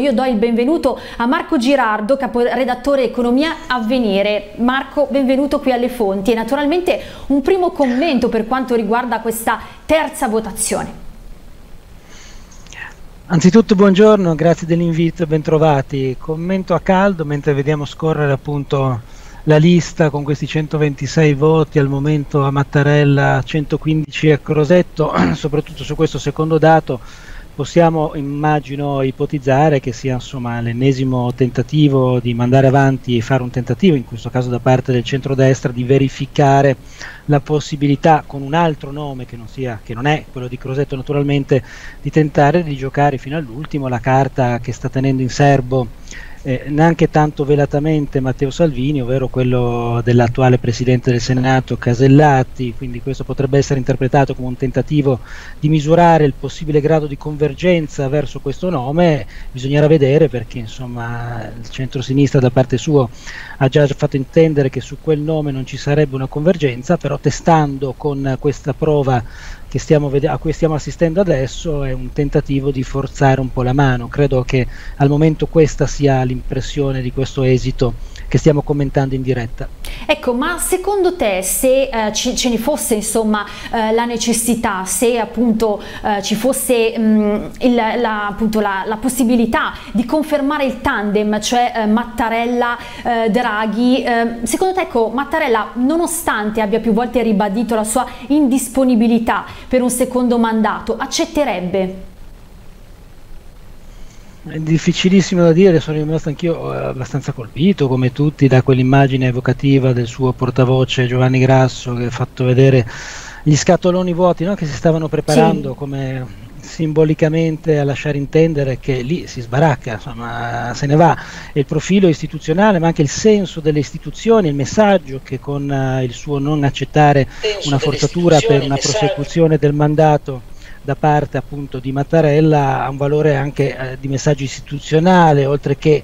Io do il benvenuto a Marco Girardo, caporedattore Economia Avvenire. Marco, benvenuto qui alle fonti e naturalmente un primo commento per quanto riguarda questa terza votazione. Anzitutto buongiorno, grazie dell'invito, bentrovati. Commento a caldo mentre vediamo scorrere appunto la lista con questi 126 voti al momento a Mattarella, 115 a Crosetto. Soprattutto su questo secondo dato possiamo, immagino, ipotizzare che sia insomma l'ennesimo tentativo di mandare avanti e fare un tentativo, in questo caso da parte del centrodestra, di verificare la possibilità, con un altro nome che non è quello di Crosetto naturalmente, di tentare di giocare fino all'ultimo la carta che sta tenendo in serbo neanche tanto velatamente Matteo Salvini, ovvero quello dell'attuale Presidente del Senato Casellati. Quindi questo potrebbe essere interpretato come un tentativo di misurare il possibile grado di convergenza verso questo nome. Bisognerà vedere, perché insomma il centro-sinistra da parte sua ha già fatto intendere che su quel nome non ci sarebbe una convergenza, però testando con questa prova che a cui stiamo assistendo adesso è un tentativo di forzare un po' la mano. Credo che al momento questa sia l'impressione di questo esito che stiamo commentando in diretta. Ecco, ma secondo te se ce ne fosse insomma la necessità, se appunto ci fosse la possibilità di confermare il tandem, cioè Mattarella-Draghi, secondo te, ecco, Mattarella, nonostante abbia più volte ribadito la sua indisponibilità per un secondo mandato, accetterebbe? È difficilissimo da dire, sono rimasto anch'io abbastanza colpito come tutti da quell'immagine evocativa del suo portavoce Giovanni Grasso, che ha fatto vedere gli scatoloni vuoti, no? Che si stavano preparando, sì, come simbolicamente a lasciare intendere che lì si sbaracca, insomma se ne va. E il profilo istituzionale, ma anche il senso delle istituzioni, il messaggio che con il suo non accettare una forzatura per una prosecuzione del mandato da parte appunto di Mattarella ha un valore anche di messaggio istituzionale, oltre che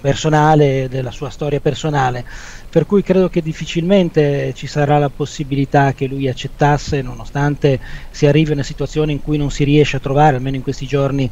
personale, della sua storia personale, per cui credo che difficilmente ci sarà la possibilità che lui accettasse, nonostante si arrivi a una situazione in cui non si riesce a trovare, almeno in questi giorni,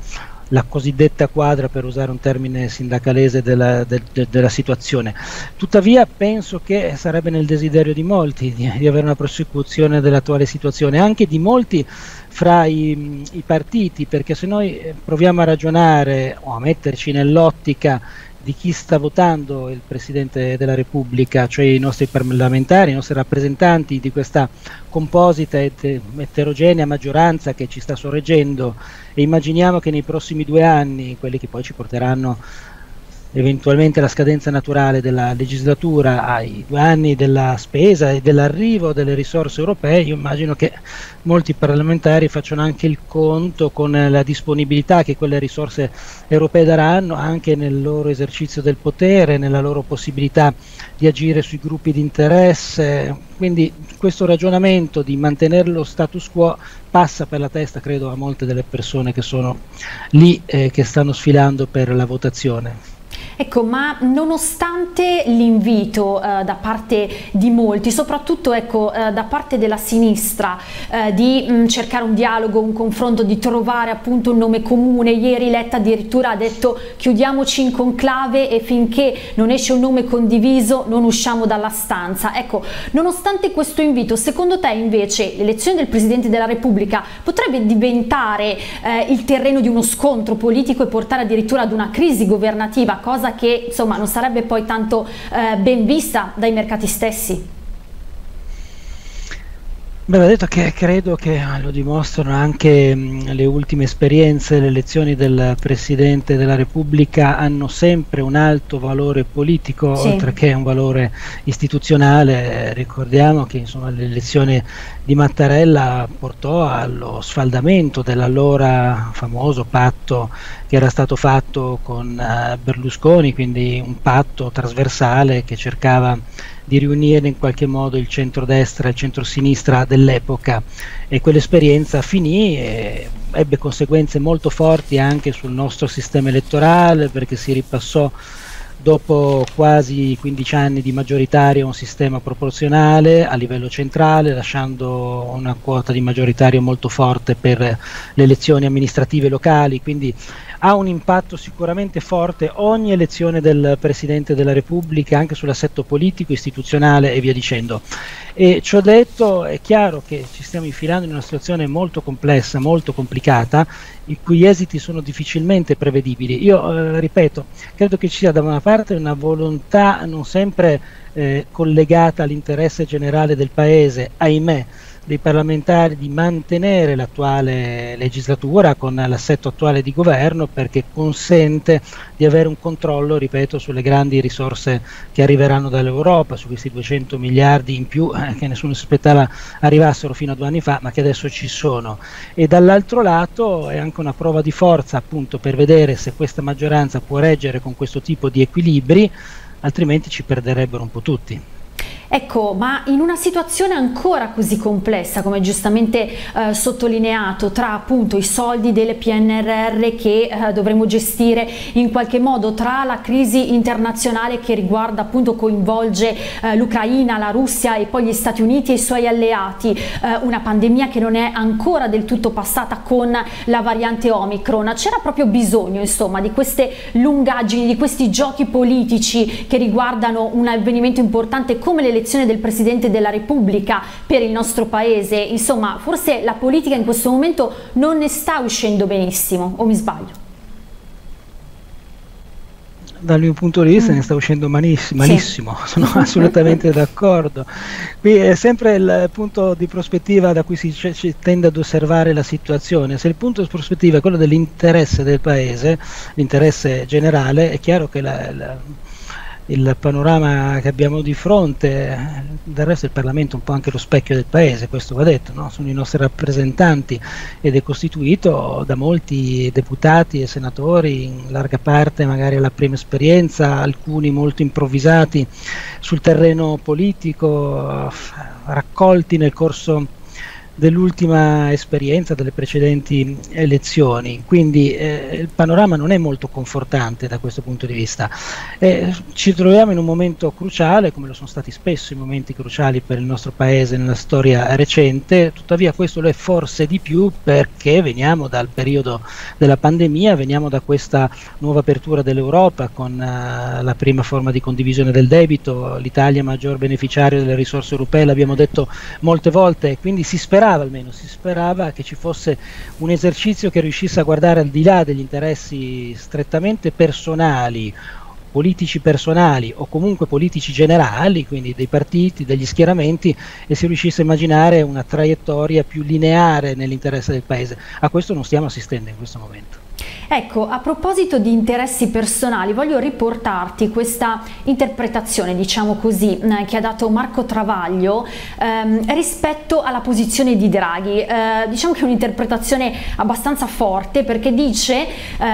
la cosiddetta quadra, per usare un termine sindacalese, della situazione. Tuttavia penso che sarebbe nel desiderio di molti di avere una prosecuzione dell'attuale situazione, anche di molti fra i partiti, perché se noi proviamo a ragionare o a metterci nell'ottica di chi sta votando il Presidente della Repubblica, cioè i nostri parlamentari, i nostri rappresentanti di questa composita ed eterogenea maggioranza che ci sta sorreggendo, e immaginiamo che nei prossimi 2 anni, quelli che poi ci porteranno eventualmente la scadenza naturale della legislatura, ai 2 anni della spesa e dell'arrivo delle risorse europee, io immagino che molti parlamentari facciano anche il conto con la disponibilità che quelle risorse europee daranno anche nel loro esercizio del potere, nella loro possibilità di agire sui gruppi di interesse. Quindi questo ragionamento di mantenere lo status quo passa per la testa, credo, a molte delle persone che sono lì, che stanno sfilando per la votazione. Ecco, ma nonostante l'invito da parte di molti, soprattutto ecco, da parte della sinistra, di cercare un dialogo, un confronto, di trovare appunto un nome comune, ieri Letta addirittura ha detto chiudiamoci in conclave e finché non esce un nome condiviso non usciamo dalla stanza. Ecco, nonostante questo invito, secondo te invece l'elezione del Presidente della Repubblica potrebbe diventare il terreno di uno scontro politico e portare addirittura ad una crisi governativa, cosa che insomma non sarebbe poi tanto ben vista dai mercati stessi? Beh, ho detto che credo che lo dimostrano anche le ultime esperienze. Le elezioni del Presidente della Repubblica hanno sempre un alto valore politico, sì, oltre che un valore istituzionale. Ricordiamo che l'elezione di Mattarella portò allo sfaldamento dell'allora famoso patto che era stato fatto con Berlusconi, quindi un patto trasversale che cercava di riunire in qualche modo il centrodestra e il centrosinistra dell'epoca, e quell'esperienza finì e ebbe conseguenze molto forti anche sul nostro sistema elettorale, perché si ripassò dopo quasi 15 anni di maggioritario un sistema proporzionale a livello centrale, lasciando una quota di maggioritario molto forte per le elezioni amministrative locali. Quindi ha un impatto sicuramente forte ogni elezione del Presidente della Repubblica anche sull'assetto politico, istituzionale e via dicendo. E ciò detto, è chiaro che ci stiamo infilando in una situazione molto complessa, molto complicata, i cui esiti sono difficilmente prevedibili. Io ripeto, credo che ci sia da una parte una volontà non sempre collegata all'interesse generale del Paese, ahimè, dei parlamentari di mantenere l'attuale legislatura con l'assetto attuale di governo, perché consente di avere un controllo, ripeto, sulle grandi risorse che arriveranno dall'Europa, su questi 200 miliardi in più che nessuno si aspettava arrivassero fino a 2 anni fa, ma che adesso ci sono. E dall'altro lato è anche una prova di forza, appunto, per vedere se questa maggioranza può reggere con questo tipo di equilibri, altrimenti ci perderebbero un po' tutti. Ecco, ma in una situazione ancora così complessa, come giustamente sottolineato, tra appunto i soldi del PNRR che dovremo gestire in qualche modo, tra la crisi internazionale che riguarda appunto, coinvolge l'Ucraina, la Russia e poi gli Stati Uniti e i suoi alleati, una pandemia che non è ancora del tutto passata con la variante Omicron, c'era proprio bisogno, insomma, di queste lungaggini, di questi giochi politici che riguardano un avvenimento importante come l'elezione del Presidente della Repubblica per il nostro Paese? Insomma, forse la politica in questo momento non ne sta uscendo benissimo, o mi sbaglio? Dal mio punto di vista ne sta uscendo malissimo, sì. Sono assolutamente d'accordo. Qui è sempre il punto di prospettiva da cui si tende ad osservare la situazione. Se il punto di prospettiva è quello dell'interesse del Paese, l'interesse generale, è chiaro che il panorama che abbiamo di fronte, del resto il Parlamento è un po' anche lo specchio del Paese, questo va detto, no? Sono i nostri rappresentanti ed è costituito da molti deputati e senatori, in larga parte magari alla prima esperienza, alcuni molto improvvisati sul terreno politico, raccolti nel corso dell'ultima esperienza delle precedenti elezioni, quindi il panorama non è molto confortante da questo punto di vista. Ci troviamo in un momento cruciale, come lo sono stati spesso i momenti cruciali per il nostro Paese nella storia recente, tuttavia questo lo è forse di più perché veniamo dal periodo della pandemia, veniamo da questa nuova apertura dell'Europa con la prima forma di condivisione del debito, l'Italia maggior beneficiario delle risorse europee, l'abbiamo detto molte volte, quindi si sperava che ci fosse un esercizio che riuscisse a guardare al di là degli interessi strettamente personali, politici personali o comunque politici generali, quindi dei partiti, degli schieramenti, e si riuscisse a immaginare una traiettoria più lineare nell'interesse del Paese. A questo non stiamo assistendo in questo momento. Ecco, a proposito di interessi personali, voglio riportarti questa interpretazione, diciamo così, che ha dato Marco Travaglio rispetto alla posizione di Draghi. Diciamo che è un'interpretazione abbastanza forte, perché dice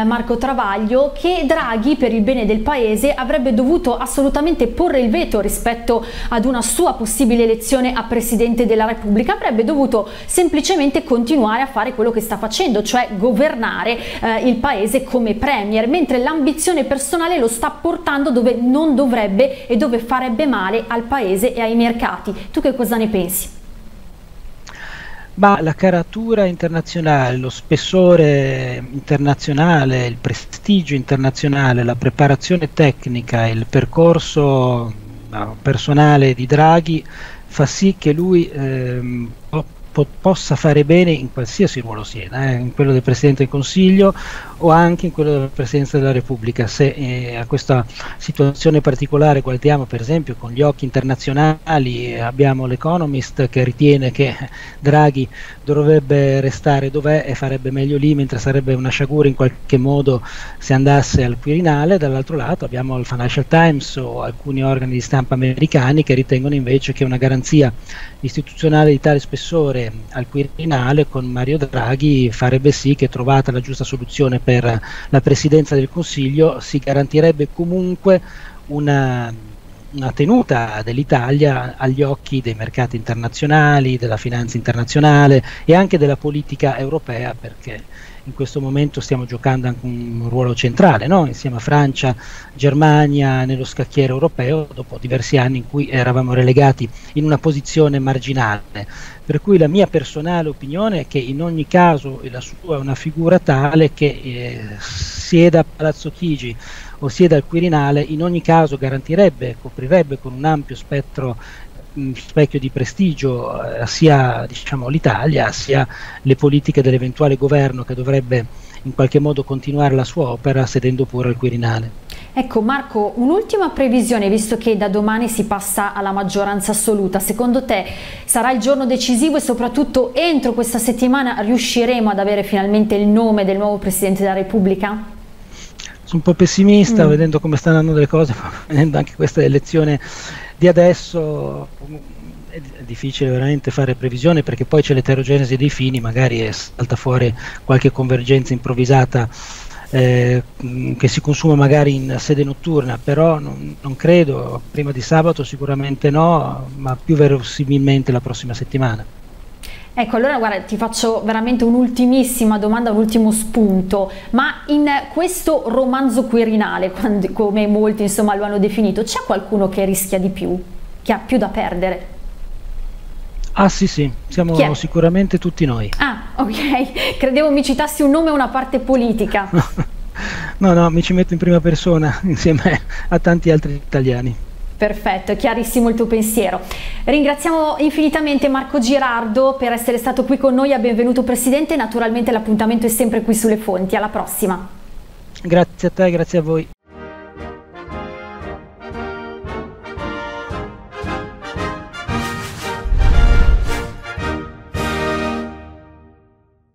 Marco Travaglio che Draghi, per il bene del Paese, avrebbe dovuto assolutamente porre il veto rispetto ad una sua possibile elezione a Presidente della Repubblica, avrebbe dovuto semplicemente continuare a fare quello che sta facendo, cioè governare il Paese come Premier, mentre l'ambizione personale lo sta portando dove non dovrebbe e dove farebbe male al Paese e ai mercati. Tu che cosa ne pensi? Ma la caratura internazionale, lo spessore internazionale, il prestigio internazionale, la preparazione tecnica, il percorso personale di Draghi fa sì che lui possa fare bene in qualsiasi ruolo sia, in quello del Presidente del Consiglio o anche in quello della Presidenza della Repubblica. Se a questa situazione particolare guardiamo per esempio con gli occhi internazionali, abbiamo l'Economist che ritiene che Draghi dovrebbe restare dov'è e farebbe meglio lì, mentre sarebbe una sciagura in qualche modo se andasse al Quirinale. Dall'altro lato abbiamo il Financial Times o alcuni organi di stampa americani che ritengono invece che una garanzia istituzionale di tale spessore al Quirinale con Mario Draghi farebbe sì che, trovata la giusta soluzione per la Presidenza del Consiglio, si garantirebbe comunque una una tenuta dell'Italia agli occhi dei mercati internazionali, della finanza internazionale e anche della politica europea, perché in questo momento stiamo giocando anche un ruolo centrale, no? Insieme a Francia, Germania nello scacchiere europeo dopo diversi anni in cui eravamo relegati in una posizione marginale. Per cui la mia personale opinione è che in ogni caso la sua è una figura tale che sieda a Palazzo Chigi o sieda al Quirinale, in ogni caso garantirebbe, coprirebbe con un ampio spettro specchio di prestigio sia, diciamo, l'Italia sia le politiche dell'eventuale governo che dovrebbe in qualche modo continuare la sua opera sedendo pure al Quirinale. Ecco Marco, un'ultima previsione, visto che da domani si passa alla maggioranza assoluta, secondo te sarà il giorno decisivo e soprattutto entro questa settimana riusciremo ad avere finalmente il nome del nuovo Presidente della Repubblica? Sono un po' pessimista, vedendo come stanno andando le cose, vedendo anche questa elezione di adesso è difficile veramente fare previsione, perché poi c'è l'eterogenesi dei fini, magari salta fuori qualche convergenza improvvisata che si consuma magari in sede notturna, però non credo, prima di sabato sicuramente no, ma più verosimilmente la prossima settimana. Ecco, allora guarda, ti faccio veramente un'ultimissima domanda, un ultimo spunto, ma in questo romanzo Quirinale, come molti insomma lo hanno definito, c'è qualcuno che rischia di più, che ha più da perdere? Ah sì sì, siamo sicuramente tutti noi. Ah ok, credevo mi citassi un nome e una parte politica. No, mi ci metto in prima persona insieme a tanti altri italiani. Perfetto, è chiarissimo il tuo pensiero. Ringraziamo infinitamente Marco Girardo per essere stato qui con noi, a Benvenuto Presidente. Naturalmente l'appuntamento è sempre qui sulle fonti, alla prossima. Grazie a te, grazie a voi.